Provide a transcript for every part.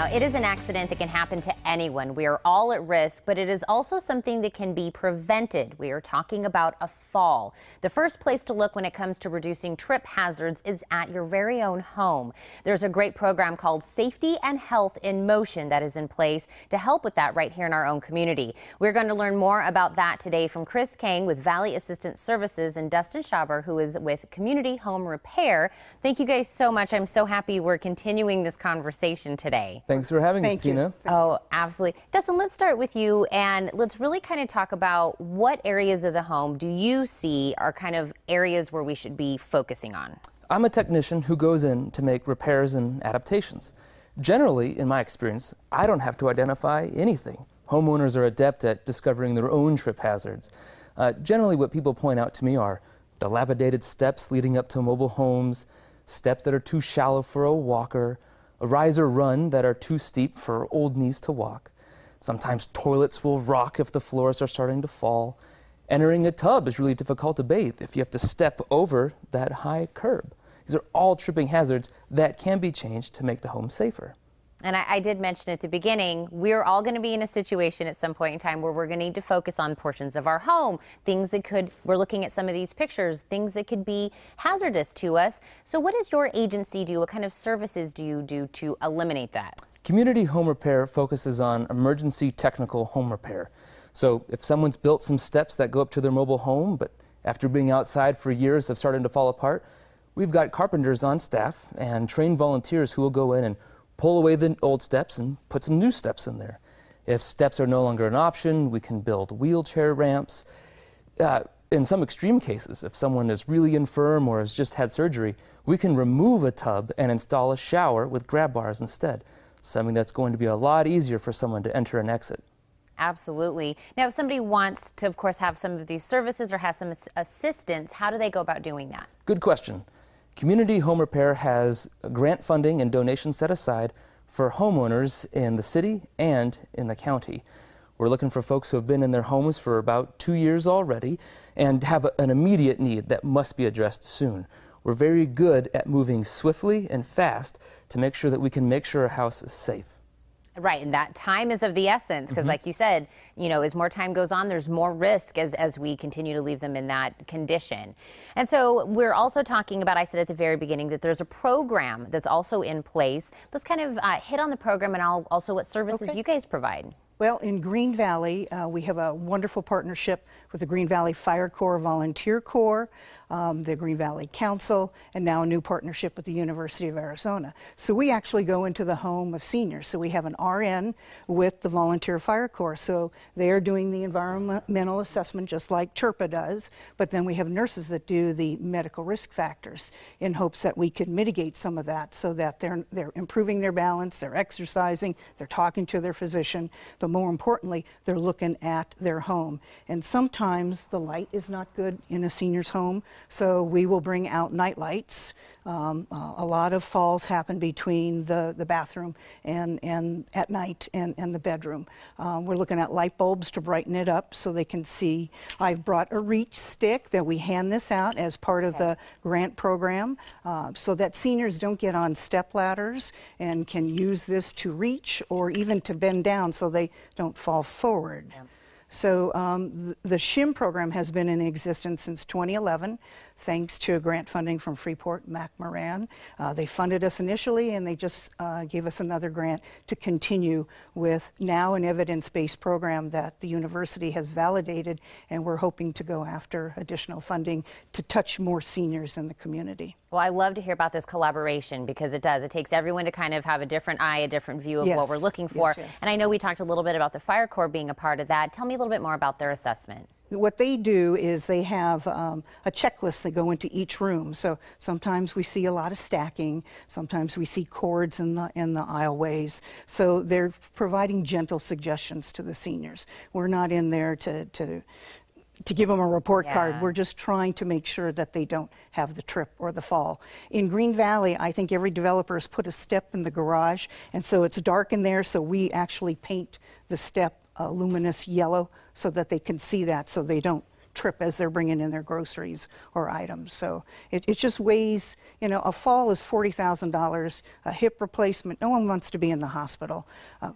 now, it is an accident that can happen to anyone. We are all at risk, but it is also something that can be prevented. We are talking about a fall. The first place to look when it comes to reducing trip hazards is at your very own home. There's a great program called Safety and Health in Motion that is in place to help with that right here in our own community. We're going to learn more about that today from Chris King with Valley Assistance Services and Dustin Schaber, who is with Community Home Repair. Thank you guys so much. I'm so happy we're continuing this conversation today. Thanks for having us, Tina. Oh, absolutely. Dustin, let's start with you and let's really kind of talk about what areas of the home do you see are kind of areas where we should be focusing on? I'm a technician who goes in to make repairs and adaptations. Generally, in my experience, I don't have to identify anything. Homeowners are adept at discovering their own trip hazards. Generally, what people point out to me are dilapidated steps leading up to mobile homes, steps that are too shallow for a walker, a rise or run that are too steep for old knees to walk. Sometimes toilets will rock if the floors are starting to fall. Entering a tub is really difficult to bathe if you have to step over that high curb. These are all tripping hazards that can be changed to make the home safer. And I did mention at the beginning, we're all going to be in a situation at some point in time where we're going to need to focus on portions of our home, things that could, we're looking at some of these pictures, things that could be hazardous to us. So what does your agency do? What kind of services do you do to eliminate that? Community Home Repair focuses on emergency technical home repair. So if someone's built some steps that go up to their mobile home, but after being outside for years have started to fall apart, we've got carpenters on staff and trained volunteers who will go in and pull away the old steps and put some new steps in there. If steps are no longer an option, we can build wheelchair ramps. In some extreme cases, if someone is really infirm or has just had surgery, we can remove a tub and install a shower with grab bars instead, something that's going to be a lot easier for someone to enter and exit. Absolutely. Now, if somebody wants to, of course, have some of these services or has some assistance, how do they go about doing that? Good question. Community Home Repair has grant funding and donations set aside for homeowners in the city and in the county. We're looking for folks who have been in their homes for about 2 years already and have an immediate need that must be addressed soon. We're very good at moving swiftly and fast to make sure that we can make sure a house is safe. Right, and that time is of the essence because like you said, you know, as more time goes on, there's more risk as we continue to leave them in that condition. And so we're also talking about, I said at the very beginning, that there's a program that's also in place. Let's kind of hit on the program and also what services you guys provide. Well, in Green Valley, we have a wonderful partnership with the Green Valley Fire Corps, Volunteer Corps, the Green Valley Council, and now a new partnership with the University of Arizona. So we actually go into the home of seniors. So we have an RN with the Volunteer Fire Corps. So they are doing the environmental assessment just like CHRPA does, but then we have nurses that do the medical risk factors in hopes that we can mitigate some of that so that they're improving their balance, they're exercising, they're talking to their physician, but more importantly, they're looking at their home. And sometimes the light is not good in a senior's home, so we will bring out night lights. A lot of falls happen between the bathroom and at night and the bedroom. We're looking at light bulbs to brighten it up so they can see. I've brought a reach stick that we hand this out as part of the grant program so that seniors don't get on step ladders and can use this to reach or even to bend down so they don't fall forward. Yeah. So the SHIM program has been in existence since 2011, thanks to grant funding from Freeport MacMoran. They funded us initially, and they just gave us another grant to continue with now an evidence-based program that the university has validated, and we're hoping to go after additional funding to touch more seniors in the community. Well, I love to hear about this collaboration because it does. It takes everyone to kind of have a different eye, a different view of what we're looking for. Yes. And I know we talked a little bit about the Fire Corps being a part of that. Tell me a little bit more about their assessment. What they do is they have a checklist that go into each room. So sometimes we see a lot of stacking. Sometimes we see cords in the aisleways. So they're providing gentle suggestions to the seniors. We're not in there to give them a report card. We're just trying to make sure that they don't have the trip or the fall. In Green Valley, I think every developer has put a step in the garage, and so it's dark in there, so we actually paint the step luminous yellow so that they can see that so they don't trip as they're bringing in their groceries or items. So it's just ways, you know, a fall is $40,000, a hip replacement, no one wants to be in the hospital.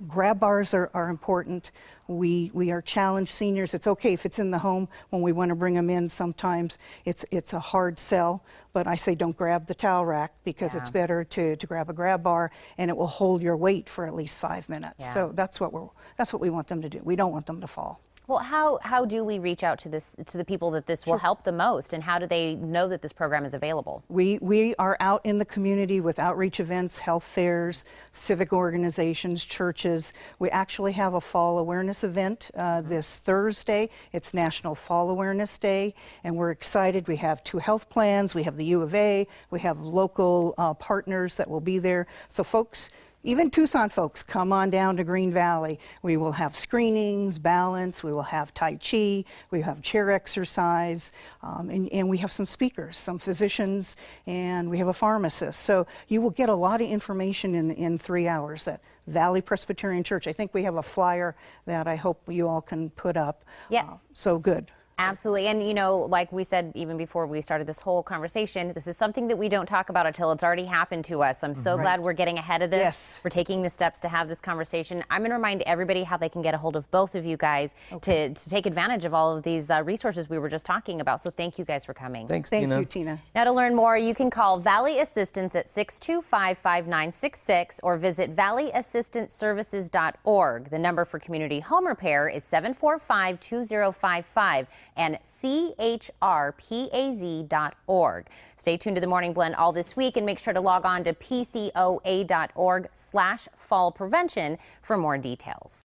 Grab bars are important. We are challenged seniors. It's okay if it's in the home. When we want to bring them in, sometimes it's a hard sell, but I say don't grab the towel rack, because it's better to grab a grab bar, and it will hold your weight for at least 5 minutes. So that's what we want them to do. We don't want them to fall. Well, how do we reach out to the people that this will help the most, and how do they know that this program is available? We are out in the community with outreach events, health fairs, civic organizations, churches. We actually have a fall awareness event this Thursday. It's National Fall Awareness Day, and we're excited. We have 2 health plans. We have the U of A. We have local partners that will be there. So folks, even Tucson folks, come on down to Green Valley. We will have screenings, balance, we will have Tai Chi, we have chair exercise, and we have some speakers, some physicians, and we have a pharmacist. So you will get a lot of information in 3 hours at Valley Presbyterian Church. I think we have a flyer that I hope you all can put up. Yes. So good. Absolutely. And, you know, like we said, even before we started this whole conversation, this is something that we don't talk about until it's already happened to us. I'm so glad we're getting ahead of this. Yes. We're taking the steps to have this conversation. I'm going to remind everybody how they can get a hold of both of you guys to take advantage of all of these resources we were just talking about. So thank you guys for coming. Thanks, Tina. Thank you, Tina. Now, to learn more, you can call Valley Assistance at 625-5966 or visit valleyassistanceservices.org. The number for Community Home Repair is 745-2055. And chrpaz.org. Stay tuned to the Morning Blend all this week, and make sure to log on to pcoa.org/fall prevention for more details.